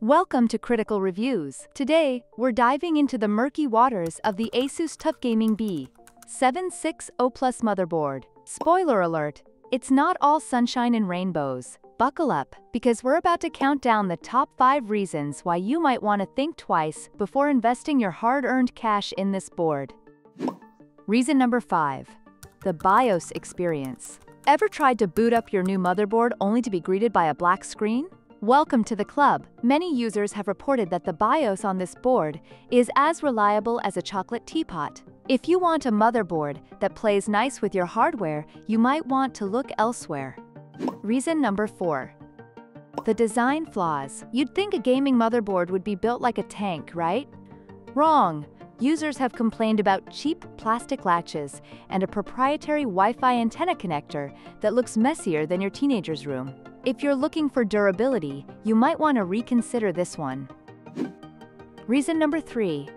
Welcome to Critical Reviews. Today, we're diving into the murky waters of the ASUS TUF Gaming B760-Plus motherboard. Spoiler alert, it's not all sunshine and rainbows. Buckle up, because we're about to count down the top 5 reasons why you might want to think twice before investing your hard-earned cash in this board. Reason number 5. The BIOS experience. Ever tried to boot up your new motherboard only to be greeted by a black screen? Welcome to the club. Many users have reported that the BIOS on this board is as reliable as a chocolate teapot. If you want a motherboard that plays nice with your hardware, you might want to look elsewhere. Reason number 4. The design flaws. You'd think a gaming motherboard would be built like a tank, right? Wrong. Users have complained about cheap plastic latches and a proprietary Wi-Fi antenna connector that looks messier than your teenager's room. If you're looking for durability, you might want to reconsider this one. Reason number 3.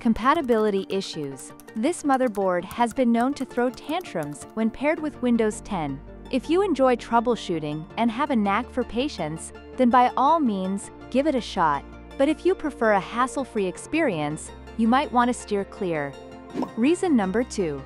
Compatibility issues. This motherboard has been known to throw tantrums when paired with Windows 10. If you enjoy troubleshooting and have a knack for patience, then by all means, give it a shot. But if you prefer a hassle-free experience, you might want to steer clear. Reason number 2.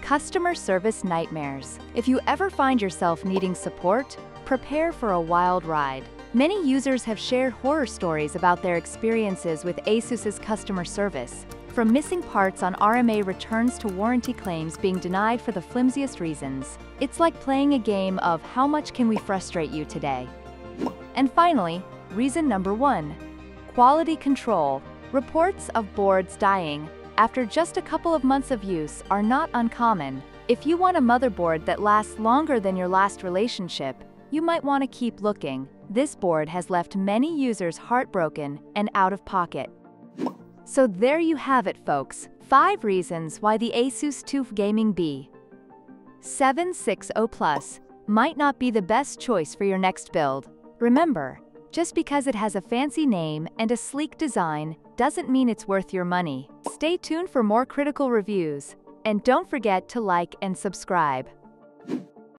Customer service nightmares. If you ever find yourself needing support, prepare for a wild ride. Many users have shared horror stories about their experiences with ASUS's customer service, from missing parts on RMA returns to warranty claims being denied for the flimsiest reasons. It's like playing a game of how much can we frustrate you today? And finally, reason number 1. Quality control. Reports of boards dying after just a couple of months of use are not uncommon. If you want a motherboard that lasts longer than your last relationship, you might want to keep looking. This board has left many users heartbroken and out of pocket. So there you have it, folks. 5 reasons why the ASUS TUF Gaming B760-Plus might not be the best choice for your next build. Remember, just because it has a fancy name and a sleek design doesn't mean it's worth your money. Stay tuned for more critical reviews, and don't forget to like and subscribe.